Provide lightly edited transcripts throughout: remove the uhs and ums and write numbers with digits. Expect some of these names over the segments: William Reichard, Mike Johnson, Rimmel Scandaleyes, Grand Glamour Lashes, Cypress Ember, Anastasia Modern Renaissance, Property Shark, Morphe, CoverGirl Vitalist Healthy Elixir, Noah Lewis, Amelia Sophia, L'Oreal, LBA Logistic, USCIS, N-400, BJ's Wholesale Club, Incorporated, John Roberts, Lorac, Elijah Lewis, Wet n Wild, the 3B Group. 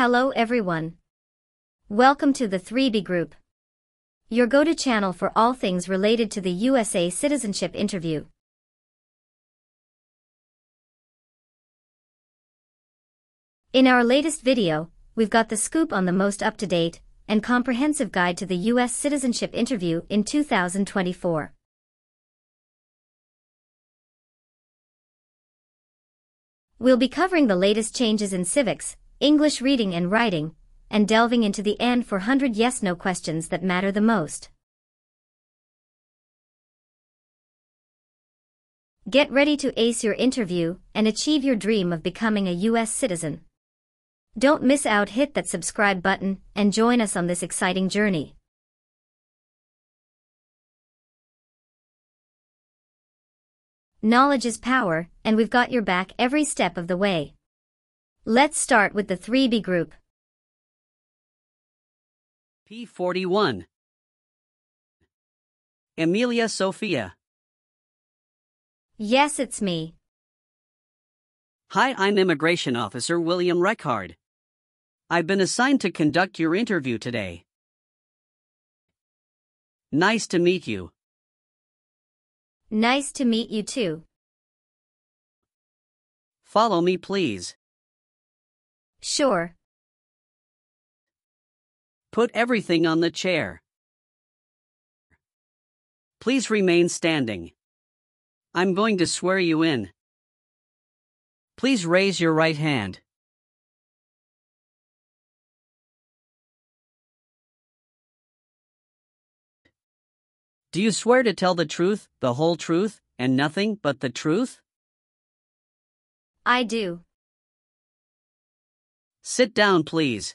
Hello everyone. Welcome to the 3B Group, your go-to channel for all things related to the USA citizenship interview. In our latest video, we've got the scoop on the most up-to-date and comprehensive guide to the US citizenship interview in 2024. We'll be covering the latest changes in civics, English reading and writing, and delving into the N-400 yes-no questions that matter the most. Get ready to ace your interview and achieve your dream of becoming a U.S. citizen. Don't miss out. Hit that subscribe button and join us on this exciting journey. Knowledge is power, and we've got your back every step of the way. Let's start with the 3B Group. P41 Amelia Sophia. Yes, it's me. Hi, I'm Immigration Officer William Reichard. I've been assigned to conduct your interview today. Nice to meet you. Nice to meet you too. Follow me, please. Sure. Put everything on the chair. Please remain standing. I'm going to swear you in. Please raise your right hand. Do you swear to tell the truth, the whole truth, and nothing but the truth? I do. Sit down, please.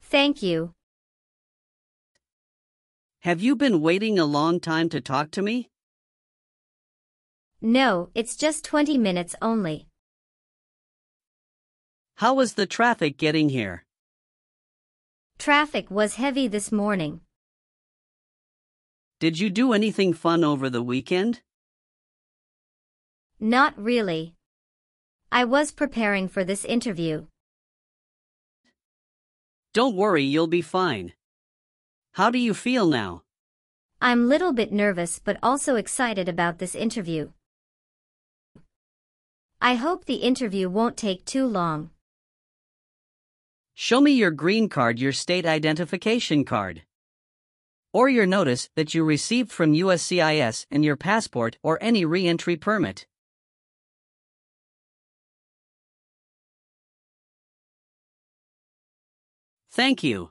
Thank you. Have you been waiting a long time to talk to me? No, it's just 20 minutes only. How was the traffic getting here? Traffic was heavy this morning. Did you do anything fun over the weekend? Not really. I was preparing for this interview. Don't worry, you'll be fine. How do you feel now? I'm a little bit nervous but also excited about this interview. I hope the interview won't take too long. Show me your green card, your state identification card, or your notice that you received from USCIS, and your passport or any re-entry permit. Thank you.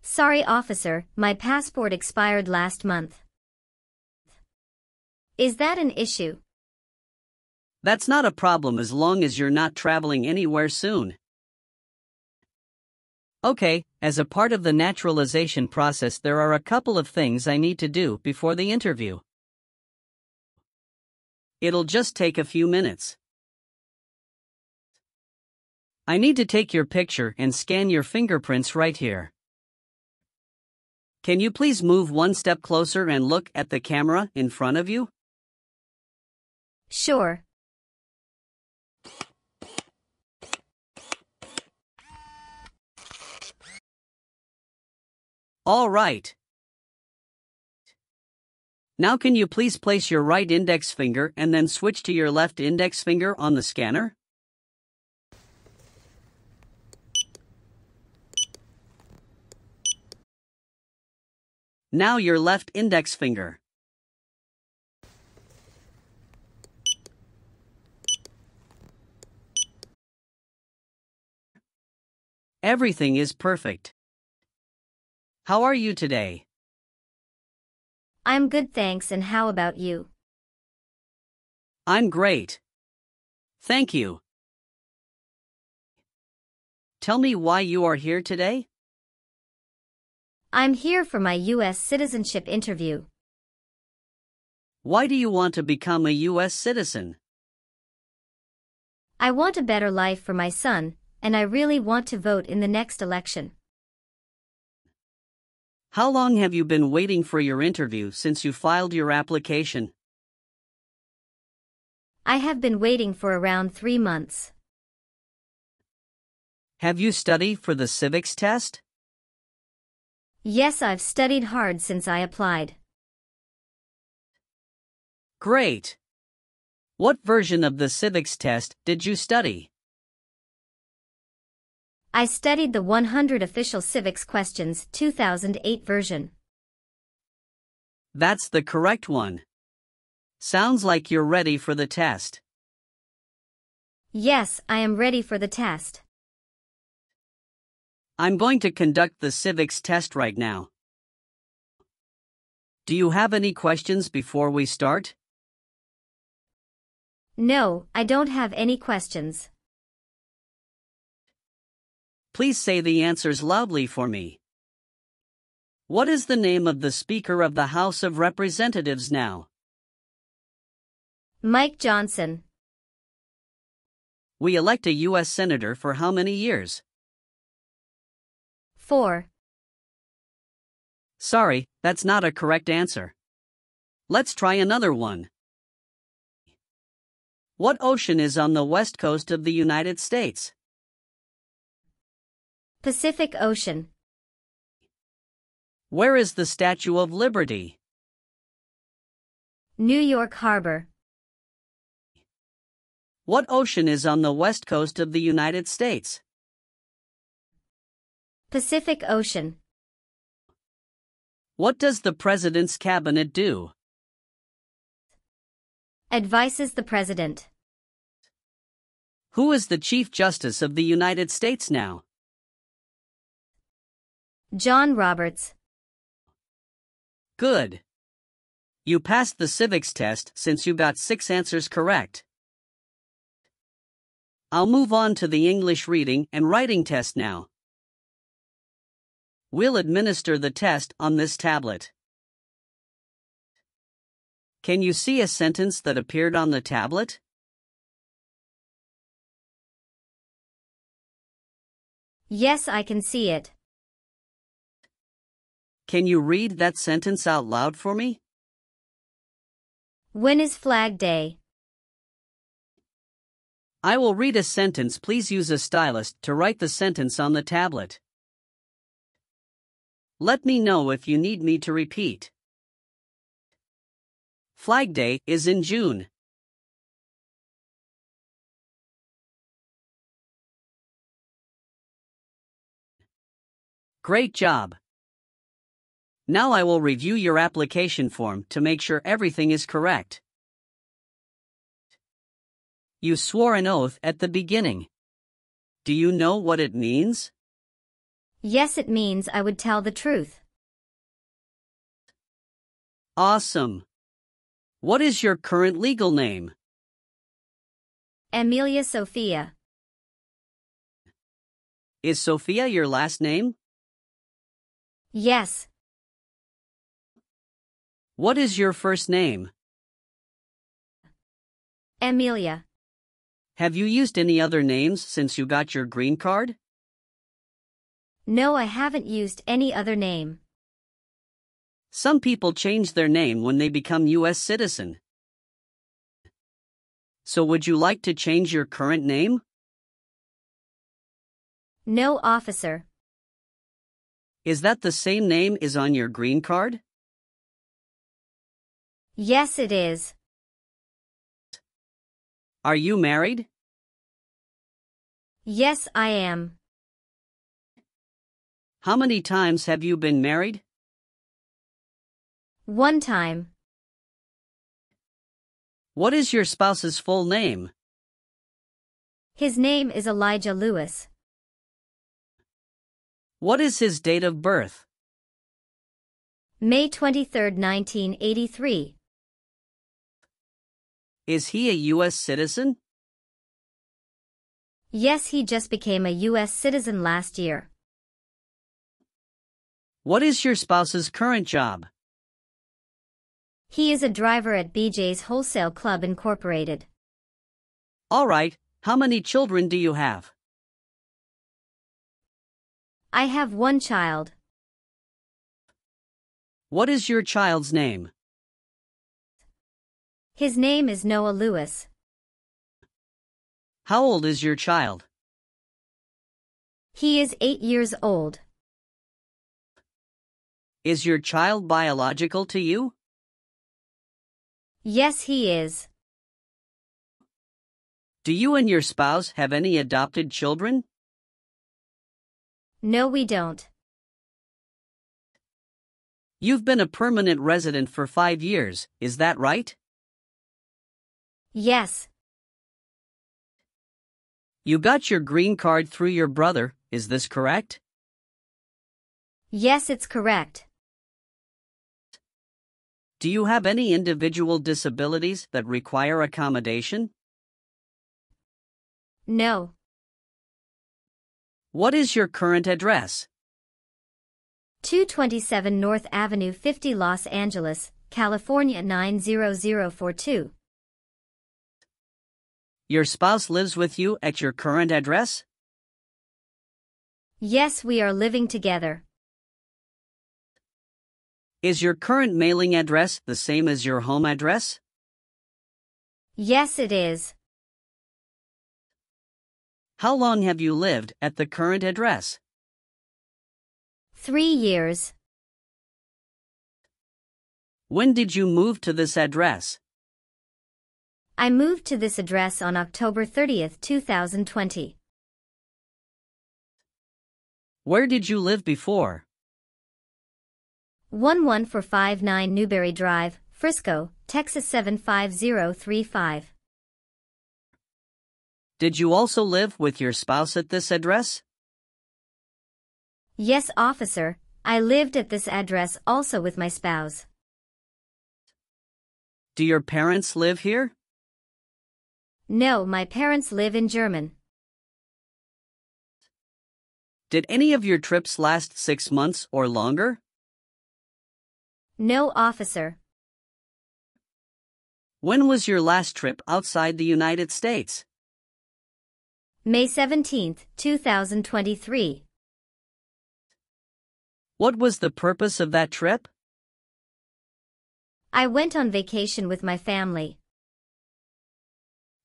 Sorry, officer, my passport expired last month. Is that an issue? That's not a problem as long as you're not traveling anywhere soon. Okay, as a part of the naturalization process, there are a couple of things I need to do before the interview. It'll just take a few minutes. I need to take your picture and scan your fingerprints right here. Can you please move one step closer and look at the camera in front of you? Sure. All right. Now can you please place your right index finger and then switch to your left index finger on the scanner? Now your left index finger. Everything is perfect. How are you today? I'm good, thanks, and how about you? I'm great. Thank you. Tell me why you are here today? I'm here for my U.S. citizenship interview. Why do you want to become a U.S. citizen? I want a better life for my son, and I really want to vote in the next election. How long have you been waiting for your interview since you filed your application? I have been waiting for around 3 months. Have you studied for the civics test? Yes, I've studied hard since I applied. Great. What version of the civics test did you study? I studied the 100 Official Civics Questions 2008 version. That's the correct one. Sounds like you're ready for the test. Yes, I am ready for the test. I'm going to conduct the civics test right now. Do you have any questions before we start? No, I don't have any questions. Please say the answers loudly for me. What is the name of the Speaker of the House of Representatives now? Mike Johnson. We elect a U.S. Senator for how many years? 4. Sorry, that's not a correct answer. Let's try another one. What ocean is on the west coast of the United States? Pacific Ocean. Where is the Statue of Liberty? New York Harbor. What ocean is on the west coast of the United States? Pacific Ocean. What does the President's Cabinet do? Advises the President. Who is the Chief Justice of the United States now? John Roberts. Good. You passed the civics test since you got 6 answers correct. I'll move on to the English reading and writing test now. We'll administer the test on this tablet. Can you see a sentence that appeared on the tablet? Yes, I can see it. Can you read that sentence out loud for me? When is Flag Day? I will read a sentence. Please use a stylus to write the sentence on the tablet. Let me know if you need me to repeat. Flag Day is in June. Great job. Now I will review your application form to make sure everything is correct. You swore an oath at the beginning. Do you know what it means? Yes, it means I would tell the truth. Awesome. What is your current legal name? Amelia Sophia. Is Sophia your last name? Yes. What is your first name? Amelia. Have you used any other names since you got your green card? No, I haven't used any other name. Some people change their name when they become U.S. citizen. So would you like to change your current name? No, officer. Is that the same name as on your green card? Yes, it is. Are you married? Yes, I am. How many times have you been married? 1 time. What is your spouse's full name? His name is Elijah Lewis. What is his date of birth? May 23, 1983. Is he a U.S. citizen? Yes, he just became a U.S. citizen last year. What is your spouse's current job? He is a driver at BJ's Wholesale Club, Incorporated. All right, how many children do you have? I have 1 child. What is your child's name? His name is Noah Lewis. How old is your child? He is 8 years old. Is your child biological to you? Yes, he is. Do you and your spouse have any adopted children? No, we don't. You've been a permanent resident for 5 years, is that right? Yes. You got your green card through your brother, is this correct? Yes, it's correct. Do you have any individual disabilities that require accommodation? No. What is your current address? 227 North Avenue 50, Los Angeles, California 90042. Your spouse lives with you at your current address? Yes, we are living together. Is your current mailing address the same as your home address? Yes, it is. How long have you lived at the current address? 3 years. When did you move to this address? I moved to this address on October 30th, 2020. Where did you live before? 11459 Newberry Drive, Frisco, Texas 75035. Did you also live with your spouse at this address? Yes, officer. I lived at this address also with my spouse. Do your parents live here? No, my parents live in Germany. Did any of your trips last 6 months or longer? No, officer. When was your last trip outside the United States? May 17, 2023. What was the purpose of that trip? I went on vacation with my family.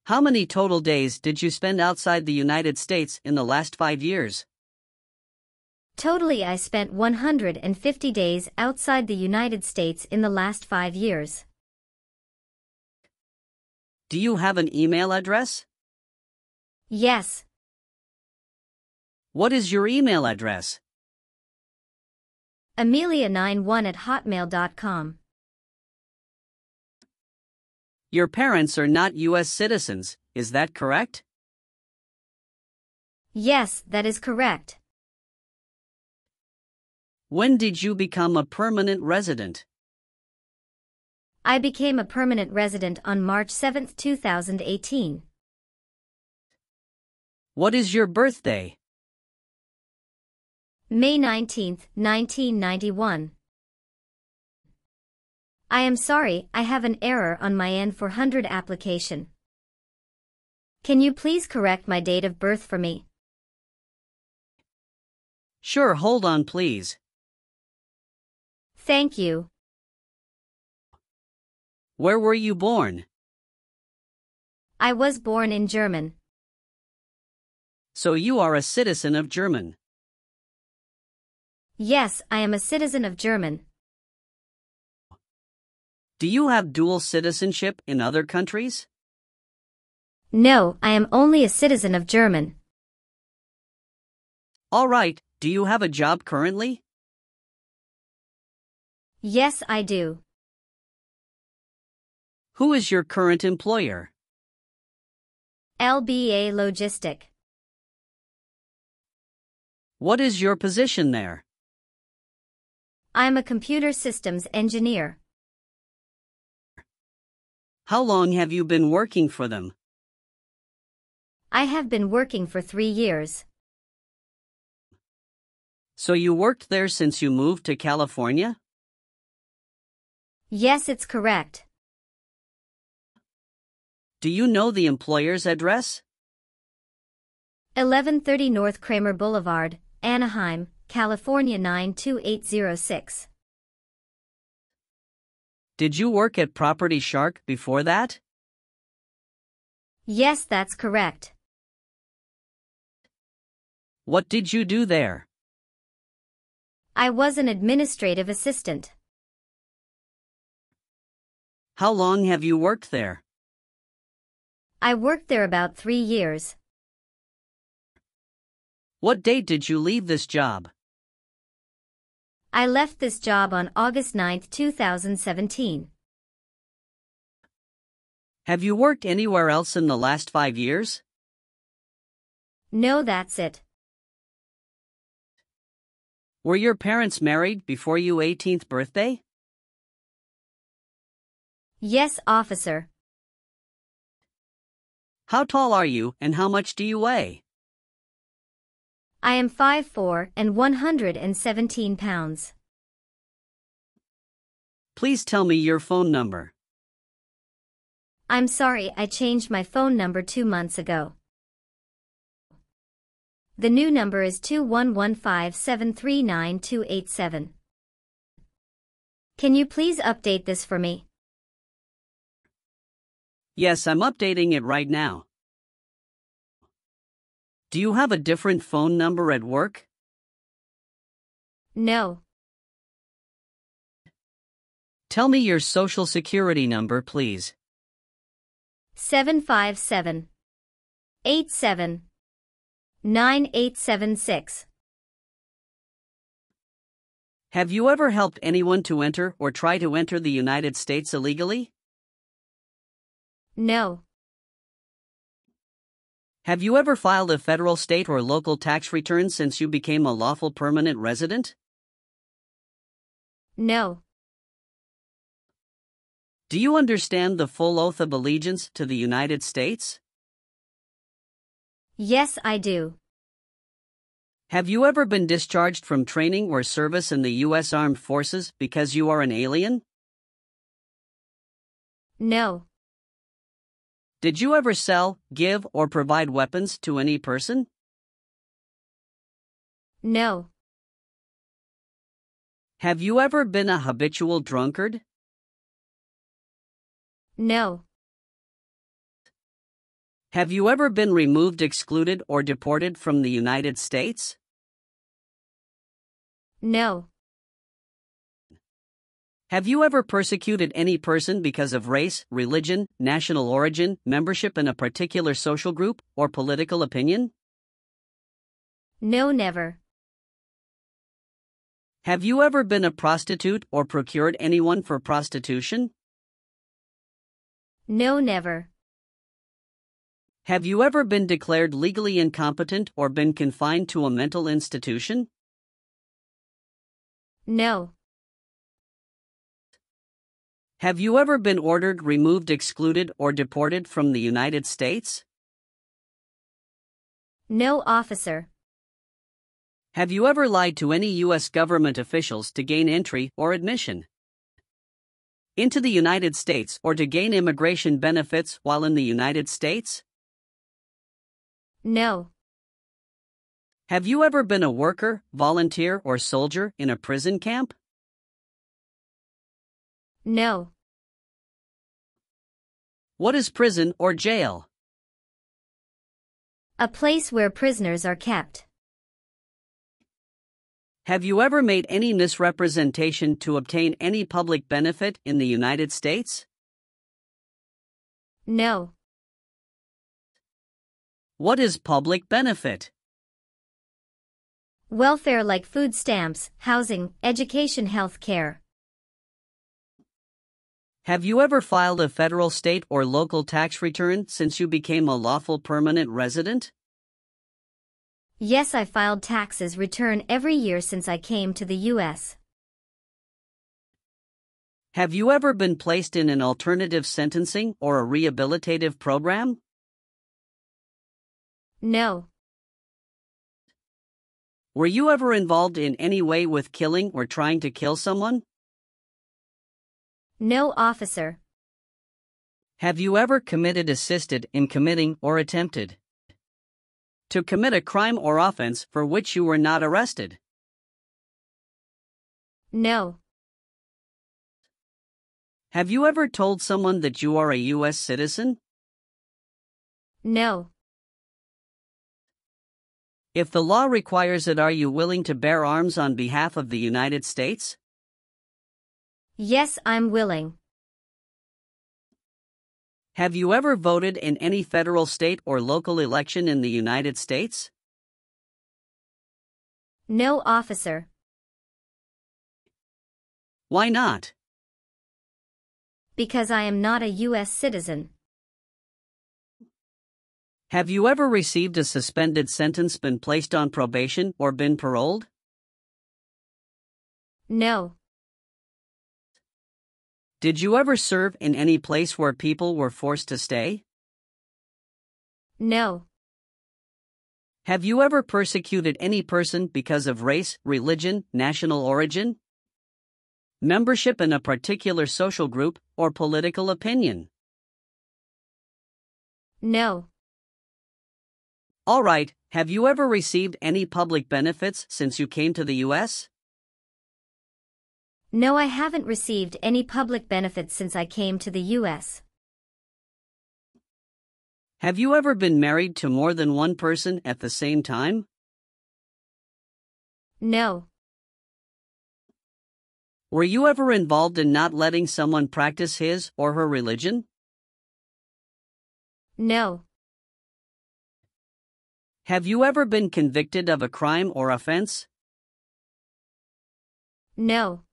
How many total days did you spend outside the United States in the last 5 years? Totally, I spent 150 days outside the United States in the last 5 years. Do you have an email address? Yes. What is your email address? Amelia91@hotmail.com. Your parents are not U.S. citizens, is that correct? Yes, that is correct. When did you become a permanent resident? I became a permanent resident on March 7, 2018. What is your birthday? May 19, 1991. I am sorry, I have an error on my N-400 application. Can you please correct my date of birth for me? Sure, hold on please. Thank you. Where were you born? I was born in Germany. So you are a citizen of Germany? Yes, I am a citizen of Germany. Do you have dual citizenship in other countries? No, I am only a citizen of Germany. All right, do you have a job currently? Yes, I do. Who is your current employer? LBA Logistic. What is your position there? I'm a computer systems engineer. How long have you been working for them? I have been working for 3 years. So you worked there since you moved to California? Yes, it's correct. Do you know the employer's address? 1130 North Kramer Boulevard, Anaheim, California 92806. Did you work at Property Shark before that? Yes, that's correct. What did you do there? I was an administrative assistant. How long have you worked there? I worked there about 3 years. What date did you leave this job? I left this job on August 9, 2017. Have you worked anywhere else in the last 5 years? No, that's it. Were your parents married before your 18th birthday? Yes, officer. How tall are you and how much do you weigh? I am 5'4" and 117 pounds. Please tell me your phone number. I'm sorry, I changed my phone number 2 months ago. The new number is 21157392287. Can you please update this for me? Yes, I'm updating it right now. Do you have a different phone number at work? No. Tell me your social security number, please. 757-87-9876. Have you ever helped anyone to enter or try to enter the United States illegally? No. Have you ever filed a federal, state, or local tax return since you became a lawful permanent resident? No. Do you understand the full oath of allegiance to the United States? Yes, I do. Have you ever been discharged from training or service in the U.S. Armed Forces because you are an alien? No. Did you ever sell, give, or provide weapons to any person? No. Have you ever been a habitual drunkard? No. Have you ever been removed, excluded, or deported from the United States? No. Have you ever persecuted any person because of race, religion, national origin, membership in a particular social group, or political opinion? No, never. Have you ever been a prostitute or procured anyone for prostitution? No, never. Have you ever been declared legally incompetent or been confined to a mental institution? No. Have you ever been ordered, removed, excluded, or deported from the United States? No, officer. Have you ever lied to any U.S. government officials to gain entry or admission into the United States or to gain immigration benefits while in the United States? No. Have you ever been a worker, volunteer, or soldier in a prison camp? No. What is prison or jail? A place where prisoners are kept. Have you ever made any misrepresentation to obtain any public benefit in the United States? No. What is public benefit? Welfare like food stamps, housing, education, health care. Have you ever filed a federal, state, or local tax return since you became a lawful permanent resident? Yes, I filed taxes return every year since I came to the U.S. Have you ever been placed in an alternative sentencing or a rehabilitative program? No. Were you ever involved in any way with killing or trying to kill someone? No, officer. Have you ever committed, assisted in committing, or attempted to commit a crime or offense for which you were not arrested? No. Have you ever told someone that you are a U.S. citizen? No. If the law requires it, are you willing to bear arms on behalf of the United States? Yes, I'm willing. Have you ever voted in any federal, state, or local election in the United States? No, officer. Why not? Because I am not a U.S. citizen. Have you ever received a suspended sentence, been placed on probation, or been paroled? No. Did you ever serve in any place where people were forced to stay? No. Have you ever persecuted any person because of race, religion, national origin, membership in a particular social group, or political opinion? No. All right, have you ever received any public benefits since you came to the U.S.? No, I haven't received any public benefits since I came to the U.S. Have you ever been married to more than one person at the same time? No. Were you ever involved in not letting someone practice his or her religion? No. Have you ever been convicted of a crime or offense? No.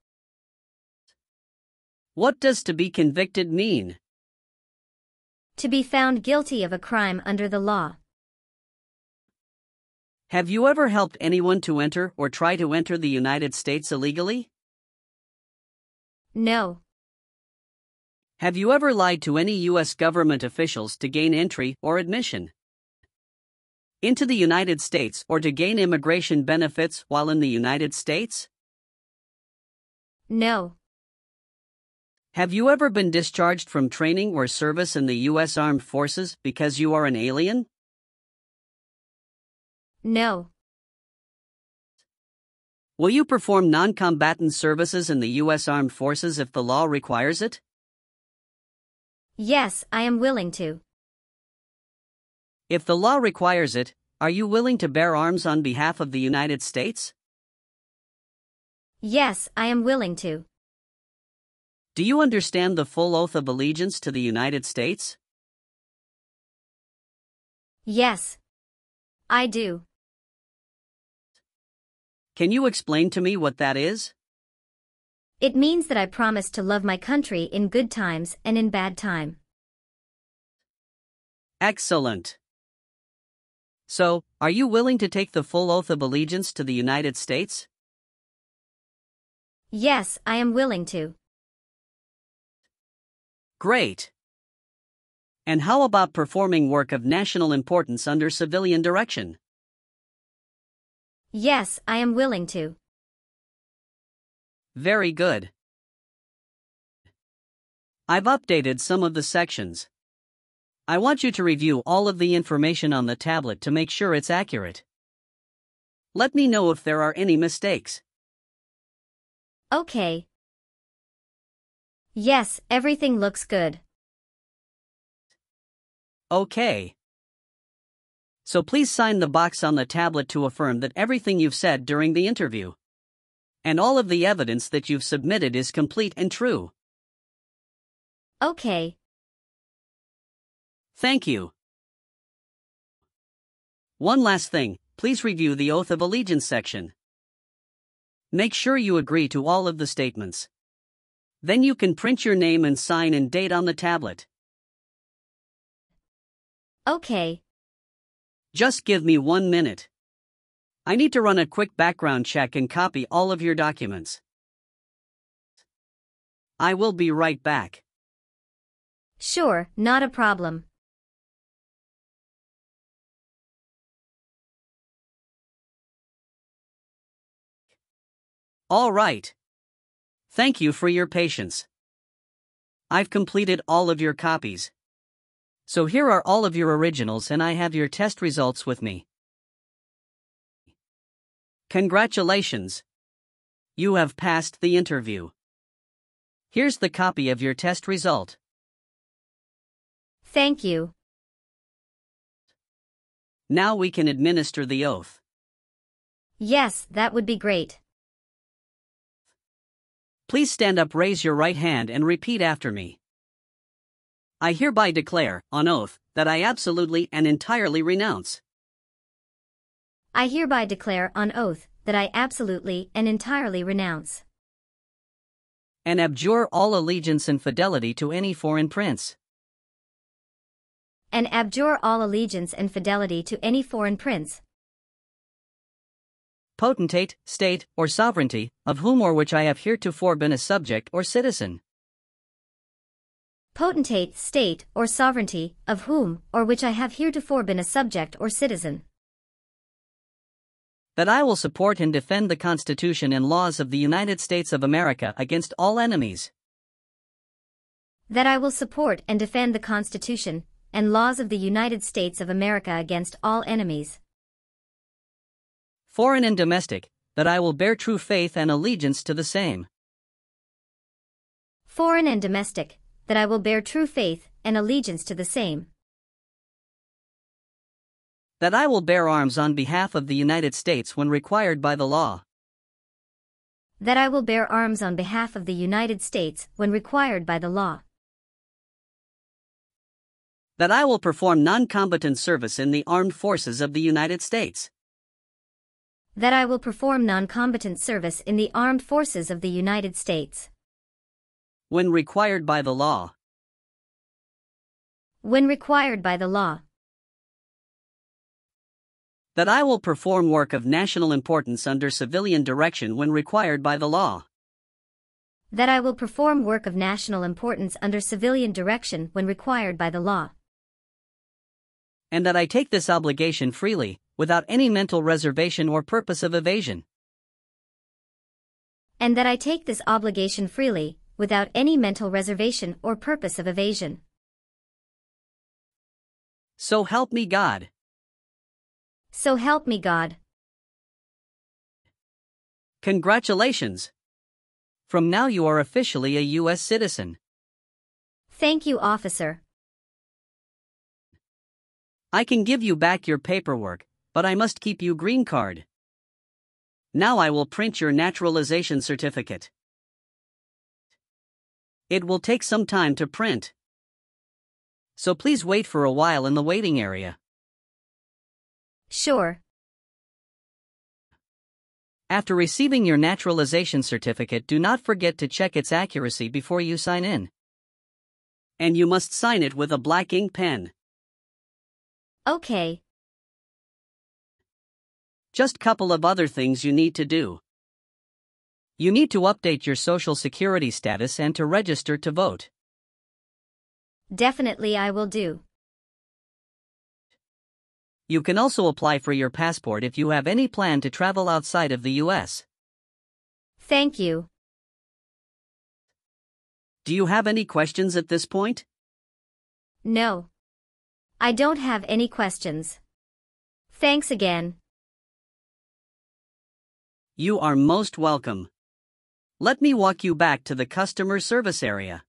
What does to be convicted mean? To be found guilty of a crime under the law. Have you ever helped anyone to enter or try to enter the United States illegally? No. Have you ever lied to any U.S. government officials to gain entry or admission into the United States or to gain immigration benefits while in the United States? No. Have you ever been discharged from training or service in the U.S. Armed Forces because you are an alien? No. Will you perform non-combatant services in the U.S. Armed Forces if the law requires it? Yes, I am willing to. If the law requires it, are you willing to bear arms on behalf of the United States? Yes, I am willing to. Do you understand the full oath of allegiance to the United States? Yes, I do. Can you explain to me what that is? It means that I promise to love my country in good times and in bad time. Excellent. So, are you willing to take the full oath of allegiance to the United States? Yes, I am willing to. Great. And how about performing work of national importance under civilian direction? Yes, I am willing to. Very good. I've updated some of the sections. I want you to review all of the information on the tablet to make sure it's accurate. Let me know if there are any mistakes. Okay. Yes, everything looks good. Okay. So please sign the box on the tablet to affirm that everything you've said during the interview and all of the evidence that you've submitted is complete and true. Okay. Thank you. One last thing, please review the Oath of Allegiance section. Make sure you agree to all of the statements. Then you can print your name and sign and date on the tablet. Okay. Just give me 1 minute. I need to run a quick background check and copy all of your documents. I will be right back. Sure, not a problem. All right. Thank you for your patience. I've completed all of your copies. So here are all of your originals, and I have your test results with me. Congratulations! You have passed the interview. Here's the copy of your test result. Thank you. Now we can administer the oath. Yes, that would be great. Please stand up, raise your right hand, and repeat after me. I hereby declare, on oath, that I absolutely and entirely renounce. I hereby declare, on oath, that I absolutely and entirely renounce and abjure all allegiance and fidelity to any foreign prince. And abjure all allegiance and fidelity to any foreign prince, potentate, state, or sovereignty, of whom or which I have heretofore been a subject or citizen. Potentate, state, or sovereignty, of whom or which I have heretofore been a subject or citizen. That I will support and defend the Constitution and laws of the United States of America against all enemies. That I will support and defend the Constitution and laws of the United States of America against all enemies, foreign and domestic, that I will bear true faith and allegiance to the same. Foreign and domestic, that I will bear true faith and allegiance to the same. That I will bear arms on behalf of the United States when required by the law. That I will bear arms on behalf of the United States when required by the law. That I will perform non-combatant service in the armed forces of the United States. That I will perform non-combatant service in the armed forces of the United States when required by the law. When required by the law. That I will perform work of national importance under civilian direction when required by the law. That I will perform work of national importance under civilian direction when required by the law. And that I take this obligation freely, without any mental reservation or purpose of evasion. And that I take this obligation freely, without any mental reservation or purpose of evasion. So help me God. So help me God. Congratulations. From now you are officially a U.S. citizen. Thank you, officer. I can give you back your paperwork, but I must keep your green card. Now I will print your naturalization certificate. It will take some time to print, so please wait for a while in the waiting area. Sure. After receiving your naturalization certificate, do not forget to check its accuracy before you sign in. And you must sign it with a black ink pen. Okay. Just a couple of other things you need to do. You need to update your social security status and to register to vote. Definitely I will do. You can also apply for your passport if you have any plan to travel outside of the U.S. Thank you. Do you have any questions at this point? No. I don't have any questions. Thanks again. You are most welcome. Let me walk you back to the customer service area.